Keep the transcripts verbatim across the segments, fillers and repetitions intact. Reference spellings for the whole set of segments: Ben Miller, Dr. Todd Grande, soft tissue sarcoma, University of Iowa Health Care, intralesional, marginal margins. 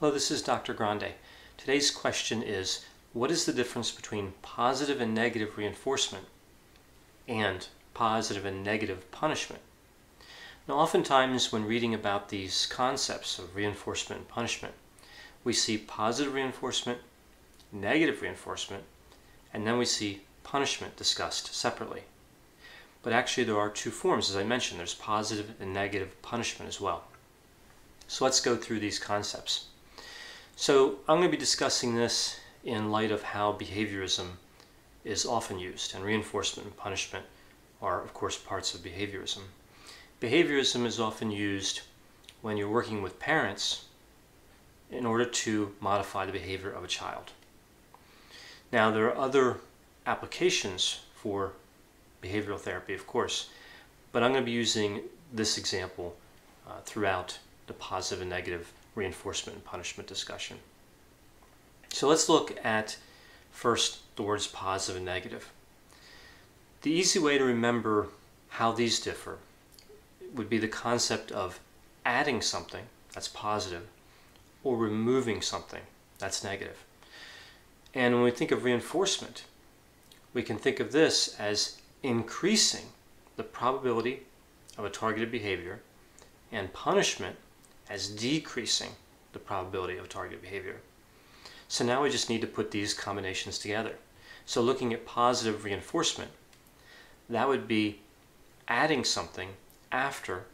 Hello, this is Doctor Grande. Today's question is, what is the difference between positive and negative reinforcement and positive and negative punishment? Now, oftentimes when reading about these concepts of reinforcement and punishment, we see positive reinforcement, negative reinforcement, and then we see punishment discussed separately. But actually there are two forms, as I mentioned. There's positive and negative punishment as well. So let's go through these concepts. So I'm going to be discussing this in light of how behaviorism is often used, and reinforcement and punishment are, of course, parts of behaviorism. Behaviorism is often used when you're working with parents in order to modify the behavior of a child. Now, there are other applications for behavioral therapy, of course, but I'm going to be using this example uh, throughout the positive and negative reinforcement and punishment discussion. So let's look at first the words positive and negative. The easy way to remember how these differ would be the concept of adding something, that's positive, or removing something, that's negative. And when we think of reinforcement, we can think of this as increasing the probability of a targeted behavior, and punishment as decreasing the probability of target behavior. So now we just need to put these combinations together. So looking at positive reinforcement, that would be adding something after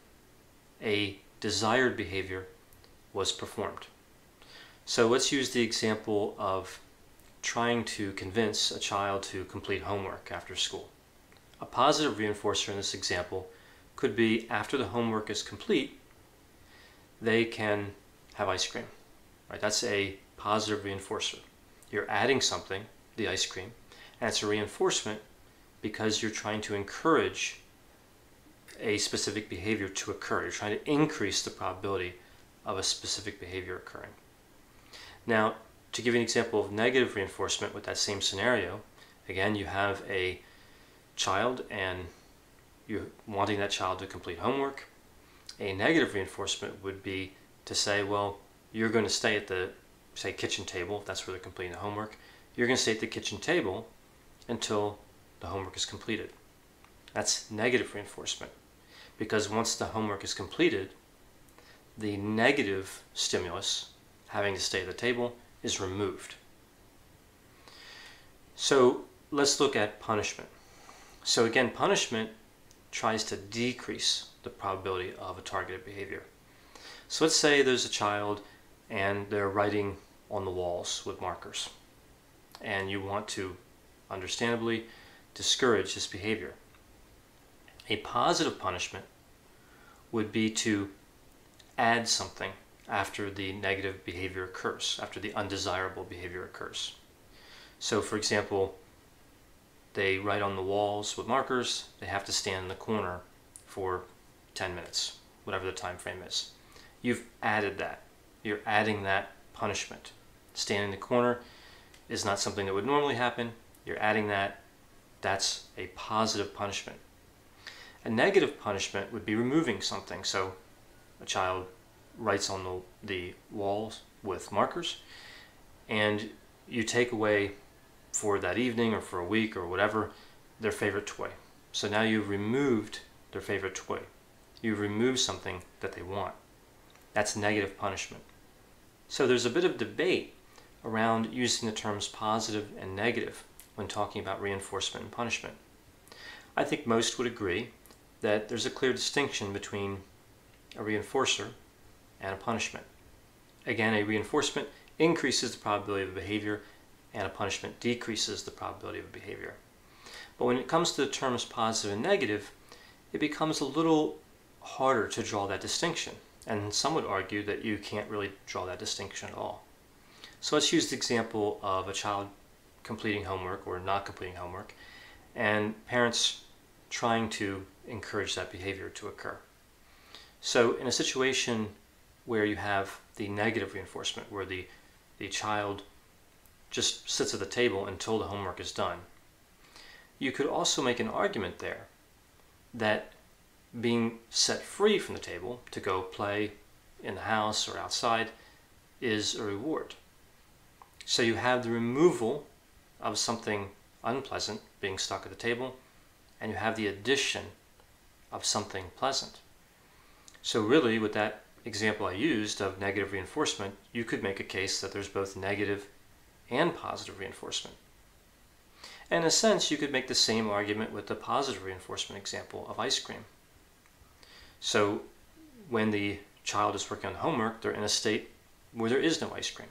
a desired behavior was performed. So let's use the example of trying to convince a child to complete homework after school. A positive reinforcer in this example could be after the homework is complete, they can have ice cream, right? That's a positive reinforcer. You're adding something, the ice cream, and it's a reinforcement because you're trying to encourage a specific behavior to occur. You're trying to increase the probability of a specific behavior occurring. Now, to give you an example of negative reinforcement with that same scenario, again, you have a child and you're wanting that child to complete homework. A negative reinforcement would be to say, well, you're going to stay at the, say, kitchen table, if that's where they're completing the homework. You're going to stay at the kitchen table until the homework is completed. That's negative reinforcement, because once the homework is completed, the negative stimulus, having to stay at the table, is removed. So let's look at punishment. So again, punishment tries to decrease the probability of a targeted behavior. So let's say there's a child and they're writing on the walls with markers, and you want to understandably discourage this behavior. A positive punishment would be to add something after the negative behavior occurs, after the undesirable behavior occurs. So for example, they write on the walls with markers, they have to stand in the corner for ten minutes, whatever the time frame is. You've added that. You're adding that punishment. Standing in the corner is not something that would normally happen. You're adding that. That's a positive punishment. A negative punishment would be removing something. So a child writes on the, the walls with markers, and you take away for that evening or for a week or whatever their favorite toy. So now you've removed their favorite toy. You remove something that they want. That's negative punishment. So there's a bit of debate around using the terms positive and negative when talking about reinforcement and punishment. I think most would agree that there's a clear distinction between a reinforcer and a punishment. Again, a reinforcement increases the probability of a behavior, and a punishment decreases the probability of a behavior. But when it comes to the terms positive and negative, it becomes a little harder to draw that distinction, and some would argue that you can't really draw that distinction at all. So let's use the example of a child completing homework or not completing homework, and parents trying to encourage that behavior to occur. So in a situation where you have the negative reinforcement, where the, the child just sits at the table until the homework is done, you could also make an argument there that being set free from the table to go play in the house or outside is a reward. So you have the removal of something unpleasant, being stuck at the table, and you have the addition of something pleasant. So really, with that example I used of negative reinforcement, you could make a case that there's both negative and positive reinforcement. And in a sense, you could make the same argument with the positive reinforcement example of ice cream. So when the child is working on homework, they're in a state where there is no ice cream.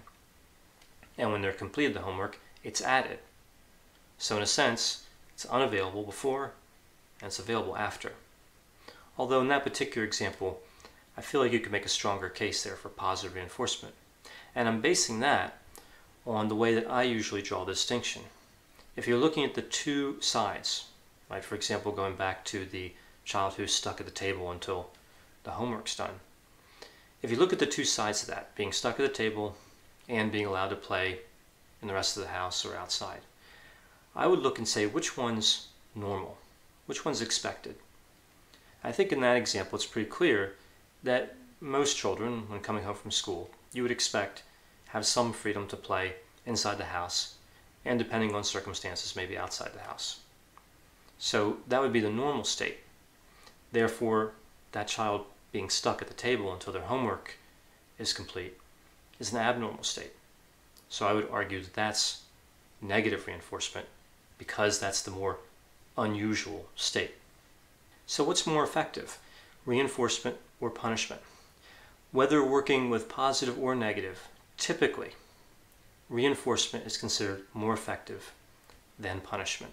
And when they're completed the homework, it's added. So in a sense, it's unavailable before, and it's available after. Although in that particular example, I feel like you could make a stronger case there for positive reinforcement. And I'm basing that on the way that I usually draw the distinction. If you're looking at the two sides, right, for example, going back to the child who's stuck at the table until the homework's done. If you look at the two sides of that, being stuck at the table and being allowed to play in the rest of the house or outside, I would look and say, which one's normal? Which one's expected? I think in that example, it's pretty clear that most children, when coming home from school, you would expect have some freedom to play inside the house, and depending on circumstances, maybe outside the house. So that would be the normal state. Therefore, that child being stuck at the table until their homework is complete is an abnormal state. So I would argue that that's negative reinforcement because that's the more unusual state. So what's more effective? Reinforcement or punishment? Whether working with positive or negative, typically reinforcement is considered more effective than punishment.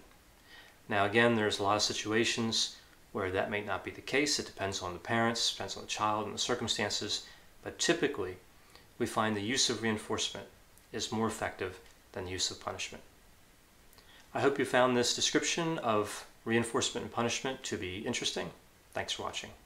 Now again, there's a lot of situations where that may not be the case. It depends on the parents, depends on the child and the circumstances, but typically we find the use of reinforcement is more effective than the use of punishment. I hope you found this description of reinforcement and punishment to be interesting. Thanks for watching.